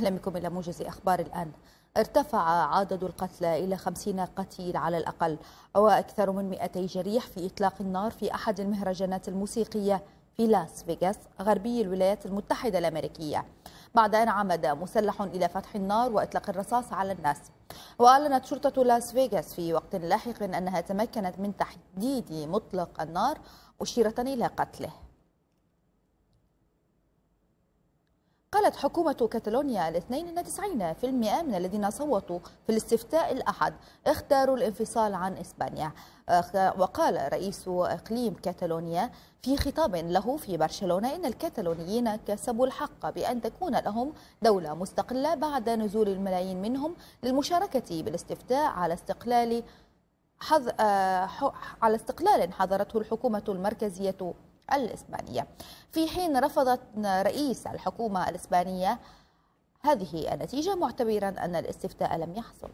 أهلا بكم إلى موجز أخبار الآن. ارتفع عدد القتلى إلى 50 قتيل على الأقل وأكثر من 200 جريح في إطلاق النار في أحد المهرجانات الموسيقية في لاس فيغاس غربي الولايات المتحدة الأمريكية بعد أن عمد مسلح إلى فتح النار وإطلاق الرصاص على الناس. وأعلنت شرطة لاس فيغاس في وقت لاحق أنها تمكنت من تحديد مطلق النار مشيرة إلى قتله. قالت حكومة كاتالونيا الاثنين أن 90% من الذين صوتوا في الاستفتاء الأحد اختاروا الانفصال عن إسبانيا. وقال رئيس إقليم كاتالونيا في خطاب له في برشلونه إن الكاتالونيين كسبوا الحق بأن تكون لهم دولة مستقلة بعد نزول الملايين منهم للمشاركة بالاستفتاء على استقلال حظرته الحكومة المركزية الإسبانية، في حين رفضت رئيس الحكومة الإسبانية هذه النتيجة معتبرا أن الاستفتاء لم يحصل.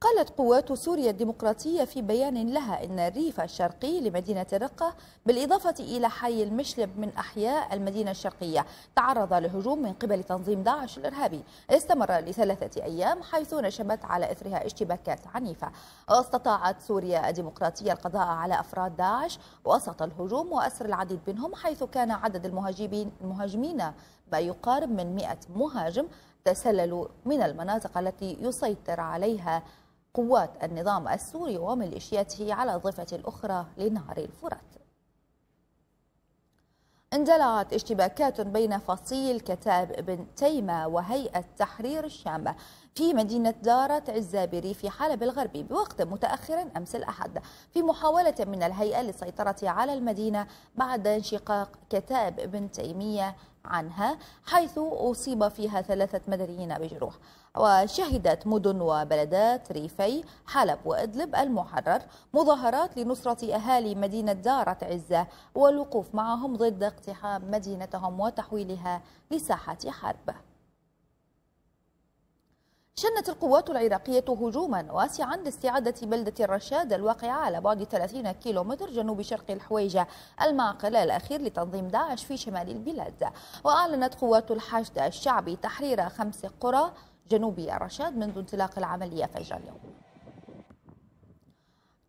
قالت قوات سوريا الديمقراطية في بيان لها أن الريف الشرقي لمدينة الرقة بالإضافة إلى حي المشلب من أحياء المدينة الشرقية تعرض لهجوم من قبل تنظيم داعش الإرهابي استمر لثلاثة أيام، حيث نشبت على إثرها اشتباكات عنيفة. واستطاعت سوريا الديمقراطية القضاء على أفراد داعش وسط الهجوم وأسر العديد منهم، حيث كان عدد المهاجمين ما يقارب من 100 مهاجم تسللوا من المناطق التي يسيطر عليها قوات النظام السوري وميليشياته على الضفة الأخرى لنهر الفرات. اندلعت اشتباكات بين فصيل كتائب ابن تيمية وهيئة تحرير الشام في مدينة دارة عزابري في حلب الغربي بوقت متأخر أمس الأحد، في محاولة من الهيئة للسيطرة على المدينة بعد انشقاق كتائب ابن تيمية عنها، حيث أصيب فيها 3 مدنيين بجروح. وشهدت مدن وبلدات ريفي حلب وإدلب المحرر مظاهرات لنصرة أهالي مدينة دارة عزة والوقوف معهم ضد اقتحام مدينتهم وتحويلها لساحة حرب. شنت القوات العراقية هجوما واسعا لاستعادة بلدة الرشاد الواقعة على بعد 30 كيلومتر جنوب شرق الحويجة المعقل الأخير لتنظيم داعش في شمال البلاد. وأعلنت قوات الحشد الشعبي تحرير 5 قرى جنوب الرشاد منذ انطلاق العملية فجر اليوم.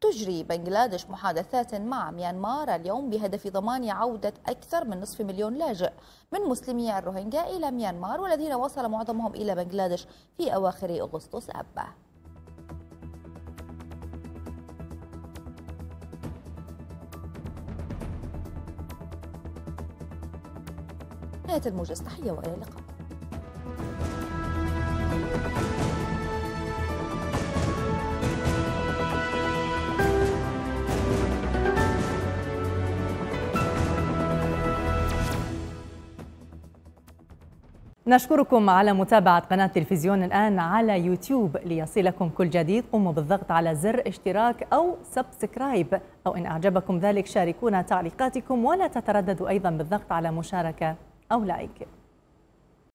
تجري بنغلادش محادثات مع ميانمار اليوم بهدف ضمان عودة أكثر من نصف مليون لاجئ من مسلمي الروهينغا إلى ميانمار، والذين وصل معظمهم إلى بنغلادش في أواخر أغسطس آب. نهاية الموجز، تحية وإلى اللقاء. نشكركم على متابعة قناة تلفزيون الآن على يوتيوب. ليصلكم كل جديد قوموا بالضغط على زر اشتراك أو سبسكرايب، أو إن أعجبكم ذلك شاركونا تعليقاتكم، ولا تترددوا أيضا بالضغط على مشاركة أو لايك.